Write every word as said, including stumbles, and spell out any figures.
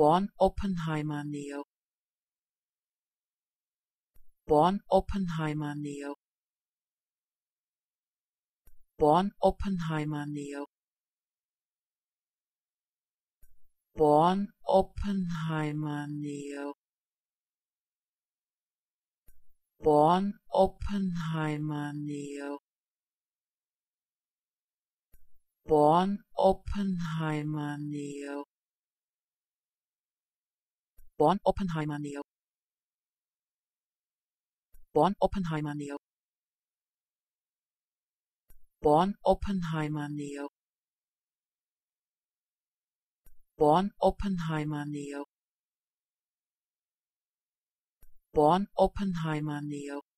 Born-Oppenheimer-Näherung. Born-Oppenheimer-Näherung. Born-Oppenheimer-Näherung. Born-Oppenheimer-Näherung. Born-Oppenheimer-Näherung. Born-Oppenheimer-Näherung. Born-Oppenheimer-Näherung. Born-Oppenheimer-Näherung. Born-Oppenheimer-Näherung. Born-Oppenheimer-Näherung. Born-Oppenheimer-Näherung.